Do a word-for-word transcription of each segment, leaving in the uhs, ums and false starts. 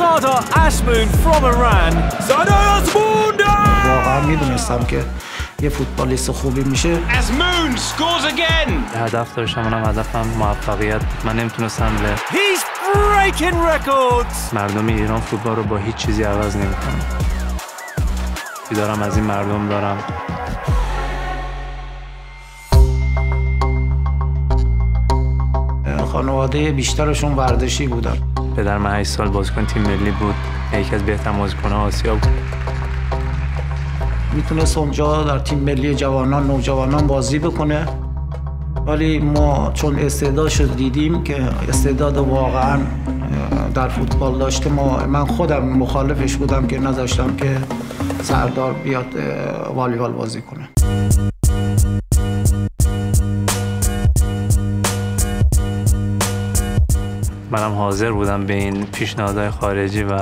Sardar Azmoun from Iran. Sardar Azmoun! واقعا میدونستم که یه فوتبالیست خوبی میشه. Azmoun scores again. هدف داشتم، منم هدفم موفقیت. من نمیتونستم له. He's breaking records. مردم ایران فوتبال رو با هیچ چیزی عوض نمیکنن. دارم از این مردم دارم. خانواده بیشترشون ورزشی بودن. پدر من هشت سال بازیکن تیم ملی بود. یکی از بهترین بازیکن‌های آسیا بود. میتونست اونجا در تیم ملی جوانان نوجوانان بازی بکنه. ولی ما چون استعدادش رو دیدیم که استعداد واقعا در فوتبال داشته، ما من خودم مخالفش بودم که نذاشتم که سردار بیاد والیبال بازی کنه. منم حاضر بودم به این پیشنهادهای خارجی و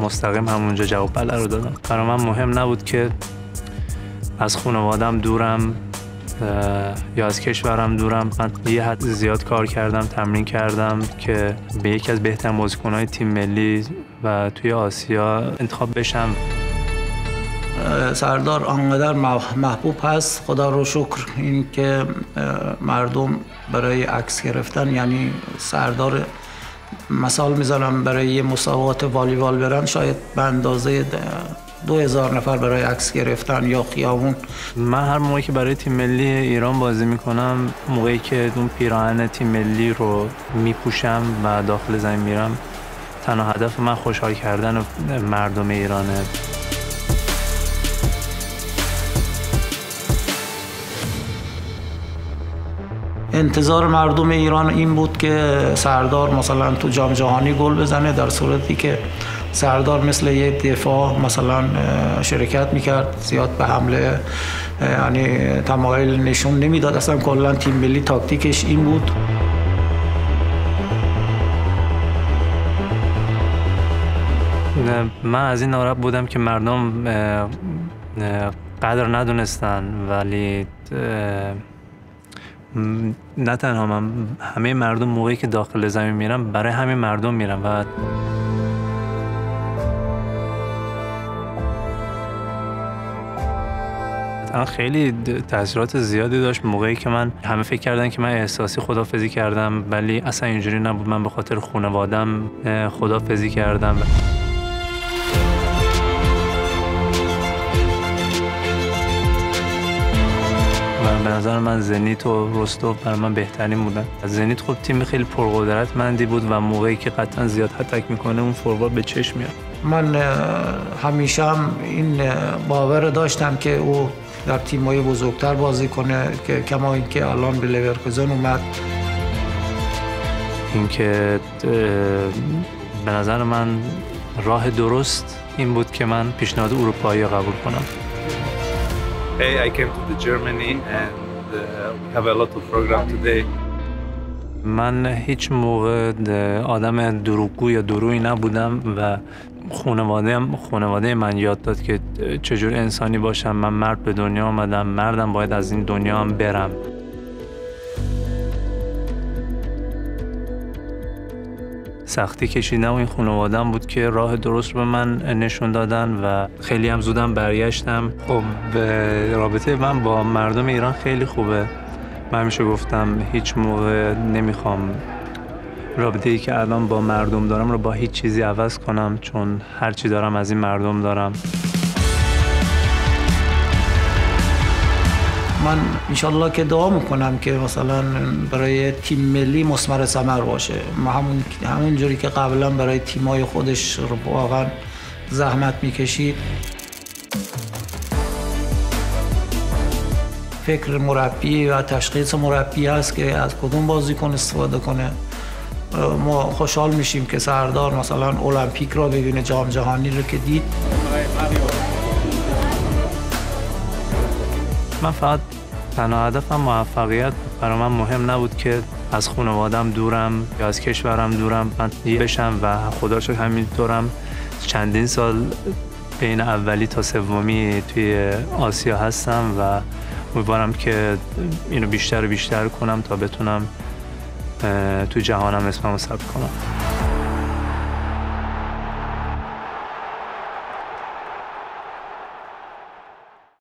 مستقیم همونجا جواب بله رو دادم. برای من مهم نبود که از خانواده‌ام دورم یا از کشورم دورم. من یه حد زیاد کار کردم، تمرین کردم که به یکی از بهترین بازیکن‌های تیم ملی و توی آسیا انتخاب بشم. سردار آنقدر محبوب هست، خدا رو شکر، این که مردم برای عکس گرفتن، یعنی سردار مثال میذارم برای مسابقات والیبال برن، شاید به اندازه دو هزار نفر برای عکس گرفتن یا خیابون. من هر موقعی که برای تیم ملی ایران بازی میکنم، موقعی که اون پیراهن تیم ملی رو میپوشم و داخل زمین میرم، تنها هدف من خوشحال کردن مردم ایرانه. انتظار مردم ایران این بود که سردار مثلا تو جام جهانی گل بزنه، در صورتی که سردار مثل یه دفاع مثلا شرکت میکرد، زیاد به حمله یعنی تمایل نشون نمیداد. اصلا کلا تیم ملی تاکتیکش این بود. من از این ناراحت بودم که مردم قدر ندونستن، ولی نه تنها من، همه مردم موقعی که داخل زمین میرم برای همه مردم میرم و من خیلی تاثیرات زیادی داشت. موقعی که من همه فکر کردن که من احساسی خدافظی کردم، ولی اصلا اینجوری نبود. من به خاطر خانواده‌ام خدافظی کردم. به نظر من زنیت و رستو برای من بهترین بودن. زنیت خب تیم خیلی پرقدرتمندی بود و موقعی که قطعا زیاد هتک میکنه اون فوروارد به چشم میاد. من همیشه هم این باور داشتم که او در تیم‌های بزرگتر بازی کنه، که کما اینکه الان به لورکوزن اومد. اینکه به نظر من راه درست این بود که من پیشنهاد اروپایی قبول کنم. Hey, I came to the Germany and uh, we have a lot of program today. من هیچ موقع آدم دروغگو یا درویی نبودم و خانواده‌ام خانواده من یاد داد که چجور انسانی باشم. من مرد به دنیا آمدم، مردم باید از این دنیا هم برم. سختی کشیدم و این خانواده‌ام بود که راه درست رو به من نشون دادن و خیلی هم زودم برگشتم. خب رابطه من با مردم ایران خیلی خوبه. من همیشه گفتم هیچ موقع نمیخوام رابطه‌ای که الان با مردم دارم رو با هیچ چیزی عوض کنم، چون هر چی دارم از این مردم دارم. من انشالله که دعا میکنم که مثلا برای تیم ملی مسمر ثمر باشه. همون همون جوری که قبلا برای تیمای خودش واقعا زحمت میکشید. فکر مربی و تشخیص مربی هست که از کدوم بازیکن استفاده کنه. ما خوشحال میشیم که سردار مثلا المپیک را ببینه، جام جهانی رو که دید. من فقط تنها هدفم موفقیت. برای من مهم نبود که از خانواده‌ام دورم یا از کشورم دورم. من بشم و خدا شکر همینطورم چندین سال بین اولی تا سومی توی آسیا هستم و امیدوارم که اینو بیشتر و بیشتر کنم تا بتونم تو جهانم اسممو ثبت کنم.